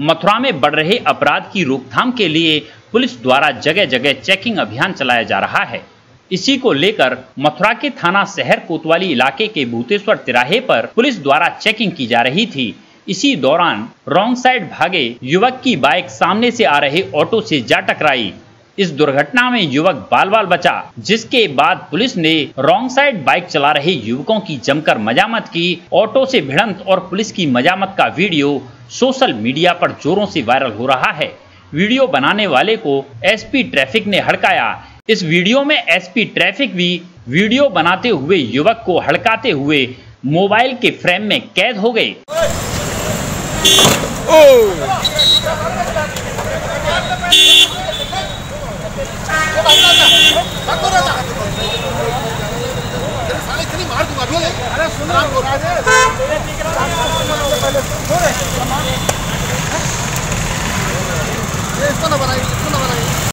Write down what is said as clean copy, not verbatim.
मथुरा में बढ़ रहे अपराध की रोकथाम के लिए पुलिस द्वारा जगह जगह चेकिंग अभियान चलाया जा रहा है। इसी को लेकर मथुरा के थाना शहर कोतवाली इलाके के भूतेश्वर तिराहे पर पुलिस द्वारा चेकिंग की जा रही थी। इसी दौरान रॉन्ग साइड भागे युवक की बाइक सामने से आ रहे ऑटो से जा टकराई। इस दुर्घटना में युवक बाल बाल बचा, जिसके बाद पुलिस ने रॉन्ग साइड बाइक चला रहे युवकों की जमकर मजामत की। ऑटो से भिड़ंत और पुलिस की मजामत का वीडियो सोशल मीडिया पर जोरों से वायरल हो रहा है। वीडियो बनाने वाले को एसपी ट्रैफिक ने हड़काया। इस वीडियो में एसपी ट्रैफिक भी वीडियो बनाते हुए युवक को हड़काते हुए मोबाइल के फ्रेम में कैद हो गए। अरे सुन रहा हूँ।